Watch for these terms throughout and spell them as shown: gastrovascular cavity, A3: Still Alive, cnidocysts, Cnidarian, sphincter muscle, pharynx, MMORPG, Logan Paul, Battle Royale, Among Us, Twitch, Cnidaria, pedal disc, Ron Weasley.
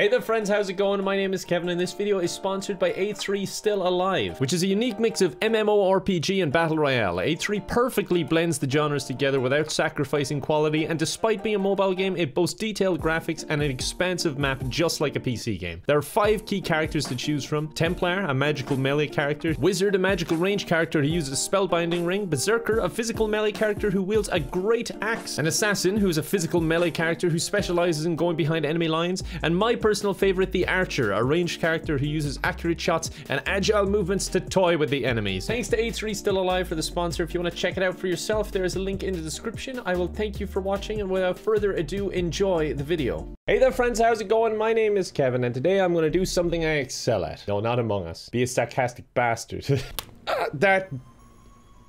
Hey there friends, how's it going? My name is Kevin and this video is sponsored by A3 Still Alive, which is a unique mix of MMORPG and Battle Royale. A3 perfectly blends the genres together without sacrificing quality, and despite being a mobile game, it boasts detailed graphics and an expansive map just like a PC game. There are 5 key characters to choose from: Templar, a magical melee character; Wizard, a magical range character who uses a spellbinding ring; Berserker, a physical melee character who wields a great axe; an Assassin, who is a physical melee character who specializes in going behind enemy lines; and my personal favorite, the Archer, a ranged character who uses accurate shots and agile movements to toy with the enemies. Thanks to A3 Still Alive for the sponsor. If you want to check it out for yourself, there is a link in the description. I will thank you for watching, and without further ado, enjoy the video. Hey there friends, how's it going? My name is Kevin, and today I'm going to do something I excel at. No, not Among Us. Be a sarcastic bastard.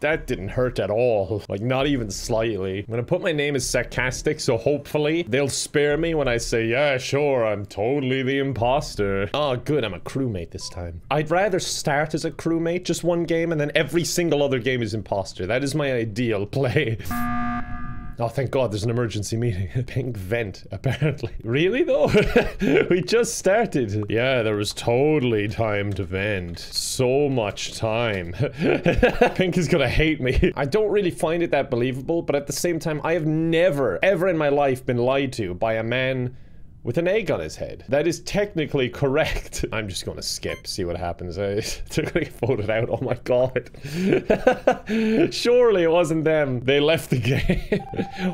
That didn't hurt at all. Like, not even slightly. I'm gonna put my name as sarcastic, so hopefully they'll spare me when I say, yeah, sure, I'm totally the imposter. Oh, good, I'm a crewmate this time. I'd rather start as a crewmate, just one game, and then every single other game is imposter. That is my ideal play. Oh, thank God, there's an emergency meeting. Pink vent, apparently. Really, though? We just started. Yeah, there was totally time to vent. So much time. Pink is gonna hate me. I don't really find it that believable, but at the same time, I have never, ever in my life been lied to by a man with an egg on his head. That is technically correct. I'm just gonna skip, see what happens. They're gonna get voted out, oh my God. Surely it wasn't them. They left the game.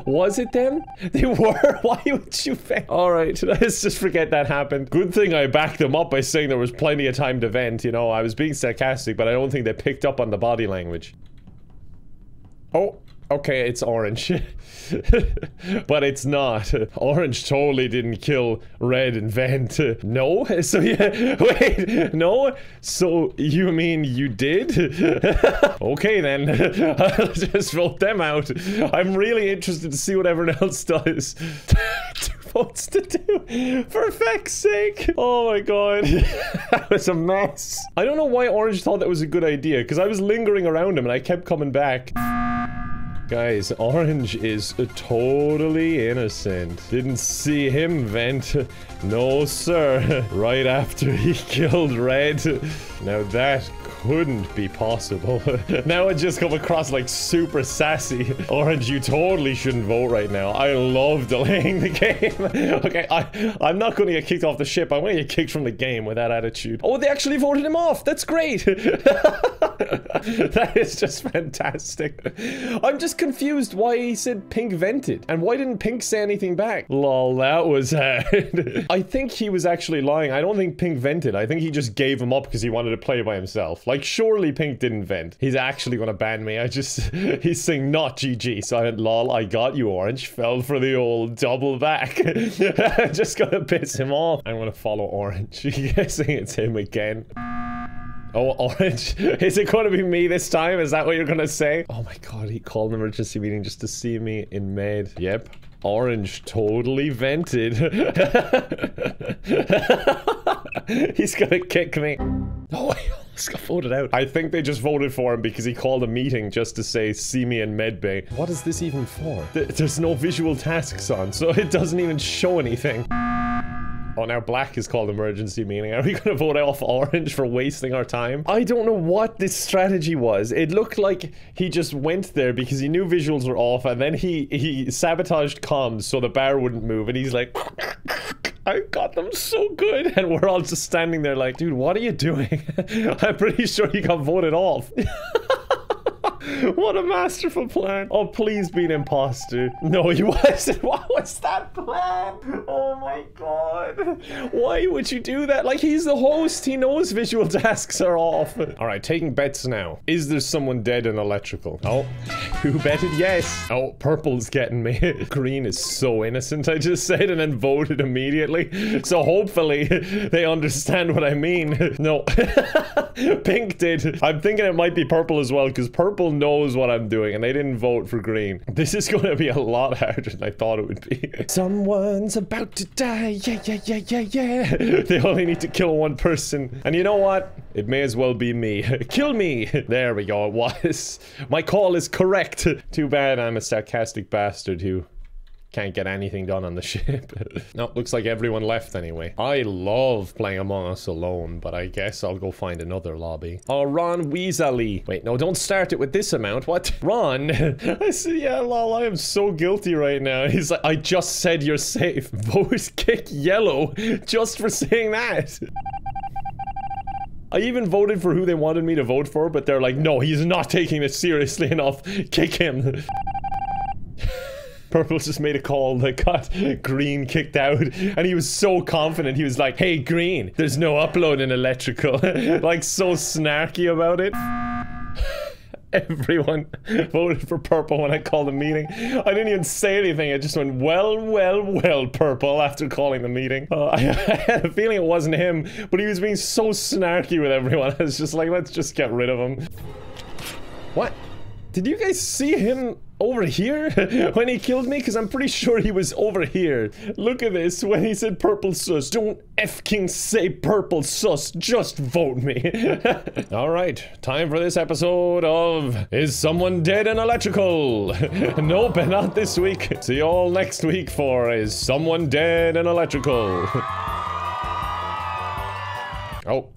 Was it them? They were? Why would you vent? All right, let's just forget that happened. Good thing I backed them up by saying there was plenty of time to vent. You know, I was being sarcastic, but I don't think they picked up on the body language. Oh. Okay, it's orange. But it's not. Orange totally didn't kill Red and Vent. No? So yeah, wait, no? So you mean you did? Okay then, I'll just vote them out. I'm really interested to see what everyone else does. 2 votes to 2, for feck's sake. Oh my God, that was a mess. I don't know why Orange thought that was a good idea, because I was lingering around him and I kept coming back. Guys, Orange is totally innocent. Didn't see him vent. No, sir. Right after he killed Red. Now that couldn't be possible. Now I just come across like super sassy. Orange, you totally shouldn't vote right now. I love delaying the game. Okay, I'm not gonna get kicked off the ship. I'm gonna get kicked from the game with that attitude. Oh, they actually voted him off. That's great. That is just fantastic. I'm just confused why he said Pink vented, and why didn't Pink say anything back? Lol, that was hard. I think he was actually lying. I don't think Pink vented. I think he just gave him up because he wanted to play by himself. Like, surely Pink didn't vent. He's actually gonna ban me. He's saying not GG. So I went, lol, I got you, Orange. Fell for the old double back. I'm just gonna piss him off. I'm gonna follow Orange. You guessing it's him again? Oh, Orange, is it going to be me this time? Is that what you're going to say? Oh my God, he called an emergency meeting just to see me in med. Yep. Orange totally vented. He's going to kick me. Oh, I almost got voted out. I think they just voted for him because he called a meeting just to say, see me in medbay. What is this even for? There's no visual tasks on, so it doesn't even show anything. Oh, now Black is called emergency meeting. Are we gonna vote off Orange for wasting our time? I don't know what this strategy was. It looked like he just went there because he knew visuals were off, and then he sabotaged comms so the bar wouldn't move, and he's like, I got them so good. And we're all just standing there like, dude, what are you doing? I'm pretty sure you got voted off. What a masterful plan. Oh, please be an imposter. No, he wasn't. What was that plan? Oh my God. Why would you do that? Like, he's the host. He knows visual tasks are off. All right, taking bets now. Is there someone dead in electrical? Oh, who betted yes? Oh, purple's getting me. Green is so innocent, I just said, and then voted immediately. So hopefully they understand what I mean. No, Pink did. I'm thinking it might be purple as well, because purple knows what I'm doing, and they didn't vote for green. This is gonna be a lot harder than I thought it would be. Someone's about to die, yeah, yeah, yeah, yeah, yeah. They only need to kill one person. And you know what? It may as well be me. Kill me! There we go, it was. My call is correct. Too bad I'm a sarcastic bastard who Can't get anything done on the ship. No, looks like everyone left anyway. I love playing Among Us alone, but I guess I'll go find another lobby. Oh, Ron Weasley. Wait, no, don't start it with this amount. What? Ron? I see, yeah, lol, I am so guilty right now. He's like, I just said you're safe. Vote kick yellow just for saying that. I even voted for who they wanted me to vote for, but they're like, no, he's not taking this seriously enough. Kick him. Purple just made a call that got Green kicked out, and he was so confident. He was like, hey, Green, there's no upload in electrical. Like, so snarky about it. Everyone voted for Purple when I called the meeting. I didn't even say anything. I just went, well, well, well, Purple, after calling the meeting. I had a feeling it wasn't him, but he was being so snarky with everyone. I was just like, let's just get rid of him. What? Did you guys see him over here when he killed me? Because I'm pretty sure he was over here. Look at this when he said purple sus. Don't fking say purple sus. Just vote me. All right, time for this episode of Is Someone Dead in Electrical? Nope, not this week. See you all next week for Is Someone Dead in Electrical? Oh.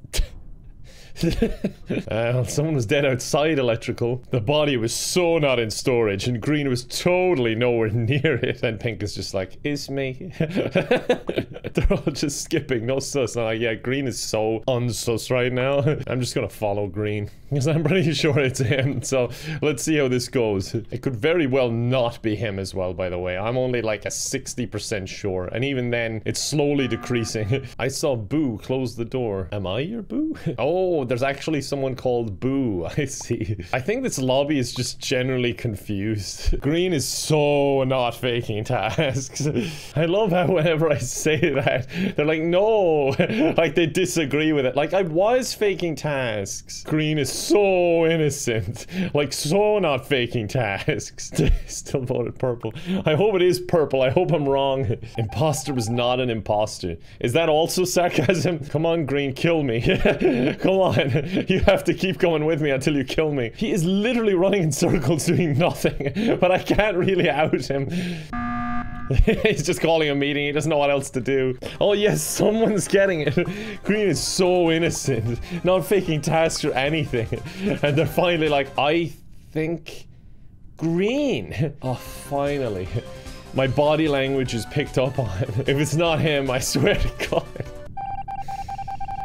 Someone was dead outside electrical. The body was so not in storage, and Green was totally nowhere near it. And Pink is just like, it's me. They're all just skipping, no sus. I'm like, yeah, Green is so unsus right now. I'm just gonna follow Green, because I'm pretty sure it's him. So let's see how this goes. It could very well not be him as well, by the way. I'm only like a 60% sure, and even then, it's slowly decreasing. I saw Boo close the door. Am I your Boo? Oh, there's actually someone called Boo. I see. I think this lobby is just generally confused. Green is so not faking tasks. I love how whenever I say that, they're like, no. Like, they disagree with it. Like, I was faking tasks. Green is so innocent. Like, so not faking tasks. Still voted purple. I hope it is purple. I hope I'm wrong. Imposter was not an imposter. Is that also sarcasm? Come on, Green, kill me. Come on. You have to keep going with me until you kill me. He is literally running in circles doing nothing, but I can't really out him. He's just calling a meeting. He doesn't know what else to do. Oh yes, someone's getting it. Green is so innocent, not faking tasks or anything. And they're finally like, I think Green. Oh, finally. My body language is picked up on. If it's not him, I swear to God.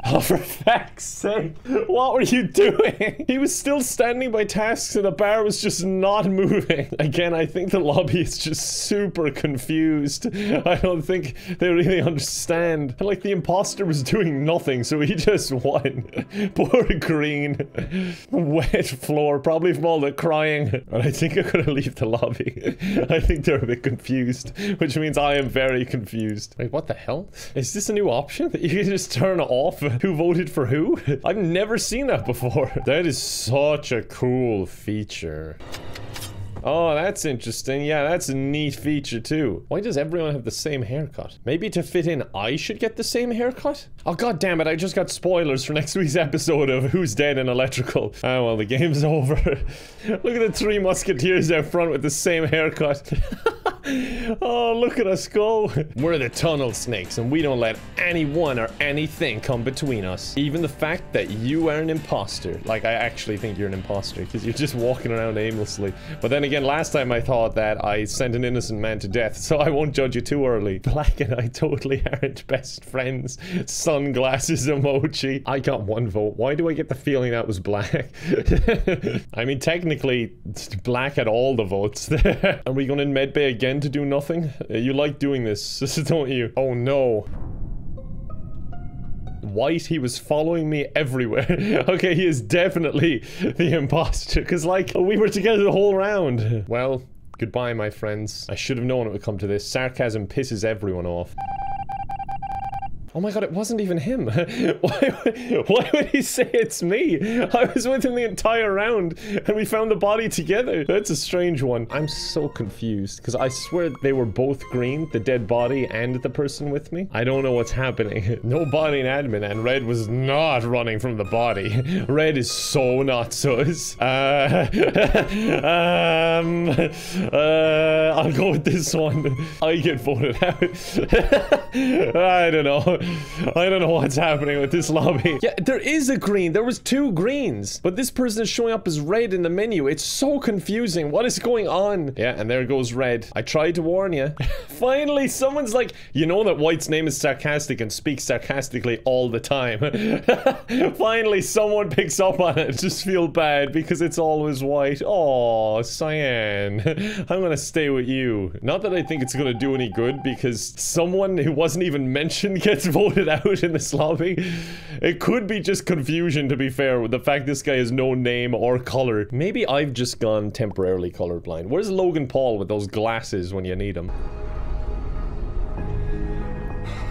Oh, for fact's sake, what were you doing? He was still standing by tasks and the bar was just not moving. Again, I think the lobby is just super confused. I don't think they really understand. Like, the imposter was doing nothing, so he just won. Poor Green. Wet floor, probably from all the crying. But I think I'm gonna leave the lobby. I think they're a bit confused, which means I am very confused. Wait, what the hell? Is this a new option that you can just turn off? Who voted for who? I've never seen that before. That is such a cool feature. Oh, that's interesting. Yeah, that's a neat feature too. Why does everyone have the same haircut? Maybe to fit in, I should get the same haircut? Oh, god damn it, I just got spoilers for next week's episode of Who's Dead in Electrical. Ah, well, the game's over. Look at the three musketeers out front with the same haircut. Oh, look at us go. We're the tunnel snakes, and we don't let anyone or anything come between us. Even the fact that you are an imposter. Like, I actually think you're an imposter, because you're just walking around aimlessly. But then again, last time I thought that I sent an innocent man to death, so I won't judge you too early. Black and I totally aren't best friends. Sunglasses emoji. I got one vote. Why do I get the feeling that was Black? I mean, technically, Black had all the votes there. Are we going in medbay again? To do nothing? You like doing this, don't you? Oh no. White, he was following me everywhere. Okay, he is definitely the imposter, because like, we were together the whole round. Well, goodbye my friends. I should have known it would come to this. Sarcasm pisses everyone off. Oh my god, it wasn't even him. Why would he say it's me? I was with him the entire round and we found the body together. That's a strange one. I'm so confused because I swear they were both green, the dead body and the person with me. I don't know what's happening. No body in admin, and Red was not running from the body. Red is so not sus. I'll go with this one. I get voted out. I don't know. I don't know what's happening with this lobby. Yeah, there is a green. There was two greens. But this person is showing up as red in the menu. It's so confusing. What is going on? Yeah, and there goes Red. I tried to warn you. Finally, someone's like, you know that White's name is sarcastic and speaks sarcastically all the time. Finally, someone picks up on it. Just feel bad because it's always White. Aw, Cyan. I'm gonna stay with you. Not that I think it's gonna do any good because someone who wasn't even mentioned gets voted out in this lobby. It could be just confusion, to be fair, with the fact this guy has no name or color. Maybe I've just gone temporarily colorblind. Where's Logan Paul with those glasses when you need him?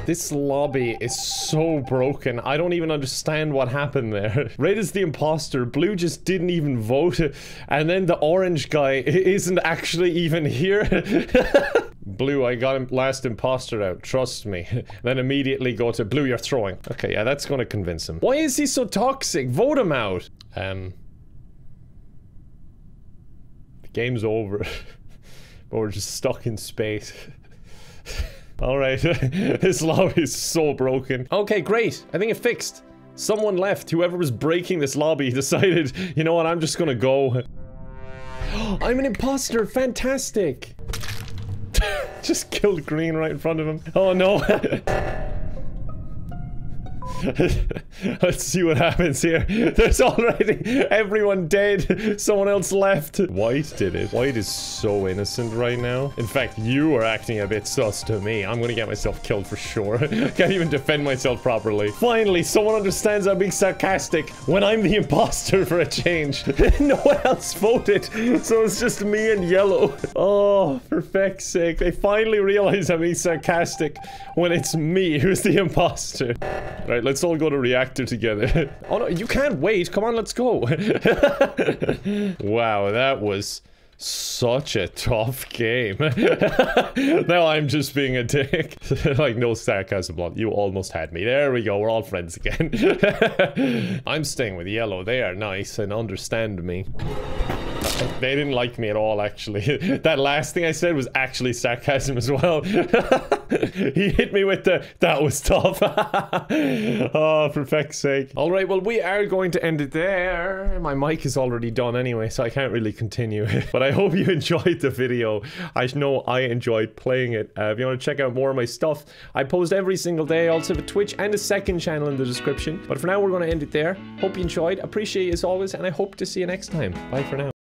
This lobby is so broken. I don't even understand what happened there. Red is the imposter. Blue just didn't even vote. And then the orange guy isn't actually even here. Blue, I got him last imposter out. Trust me. Then immediately go to Blue, you're throwing. Okay, yeah, that's gonna convince him. Why is he so toxic? Vote him out. The game's over. But we're just stuck in space. Alright, this lobby is so broken. Okay, great. I think it fixed. Someone left. Whoever was breaking this lobby decided, you know what, I'm just gonna go. I'm an imposter! Fantastic! Just killed green right in front of him. Oh no! Let's see what happens here. There's already everyone dead. Someone else left. White did it. White is so innocent right now. In fact, you are acting a bit sus to me. I'm gonna get myself killed for sure. Can't even defend myself properly. Finally, someone understands I'm being sarcastic when I'm the imposter for a change. No one else voted, so it's just me and yellow. Oh, for feck's sake. They finally realize I'm being sarcastic when it's me who's the imposter. Right, let's all go to reactor together. Oh no, you can't wait. Come on, let's go. Wow, that was such a tough game. Now I'm just being a dick. Like, no sarcasm, Blonde. You almost had me. There we go. We're all friends again. I'm staying with yellow. They are nice and understand me. They didn't like me at all, actually. That last thing I said was actually sarcasm as well. He hit me with the, that was tough. Oh, for feck's sake. All right, well, we are going to end it there. My mic is already done anyway, so I can't really continue. But I hope you enjoyed the video. I know I enjoyed playing it. If you want to check out more of my stuff, I post every single day. I also have a Twitch and a second channel in the description. But for now, we're going to end it there. Hope you enjoyed. Appreciate you as always, and I hope to see you next time. Bye for now.